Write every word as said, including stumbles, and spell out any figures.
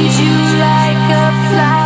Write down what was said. need you like a fly.